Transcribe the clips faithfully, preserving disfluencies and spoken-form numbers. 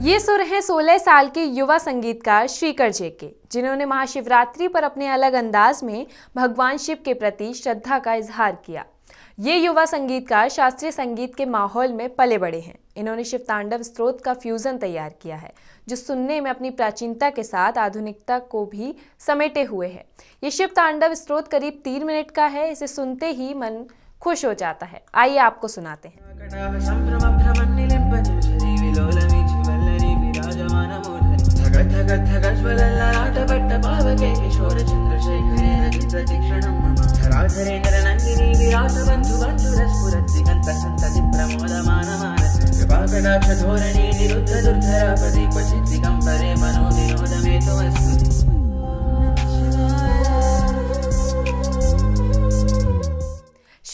ये सुर हैं सोलह साल के युवा संगीतकार श्रीकर जे के, जिन्होंने महाशिवरात्रि पर अपने अलग अंदाज में भगवान शिव के प्रति श्रद्धा का इजहार किया। ये युवा संगीतकार शास्त्रीय संगीत के माहौल में पले बड़े हैं। इन्होंने शिव तांडव स्तोत्र का फ्यूजन तैयार किया है, जो सुनने में अपनी प्राचीनता के साथ आधुनिकता को भी समेटे हुए है। ये शिव तांडव स्तोत्र करीब तीन मिनट का है। इसे सुनते ही मन खुश हो जाता है। आइए आपको सुनाते हैं।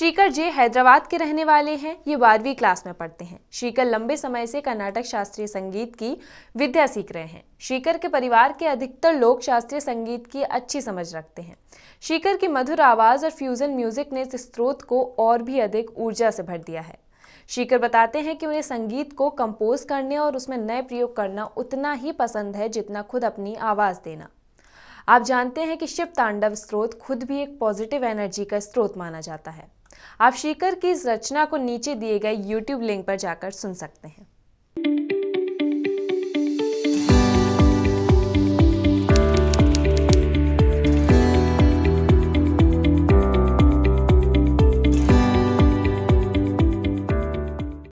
श्रीकर जे हैदराबाद के रहने वाले हैं। ये बारहवीं क्लास में पढ़ते हैं। श्रीकर लंबे समय से कर्नाटक शास्त्रीय संगीत की विद्या सीख रहे हैं। श्रीकर के परिवार के अधिकतर लोग शास्त्रीय संगीत की अच्छी समझ रखते हैं। श्रीकर की मधुर आवाज़ और फ्यूजन म्यूजिक ने इस स्रोत को और भी अधिक ऊर्जा से भर दिया है। श्रीकर बताते हैं कि उन्हें संगीत को कंपोज करने और उसमें नए प्रयोग करना उतना ही पसंद है जितना खुद अपनी आवाज़ देना। आप जानते हैं कि शिव तांडव स्रोत खुद भी एक पॉजिटिव एनर्जी का स्रोत माना जाता है। आप श्रीकर की इस रचना को नीचे दिए गए यूट्यूब लिंक पर जाकर सुन सकते हैं।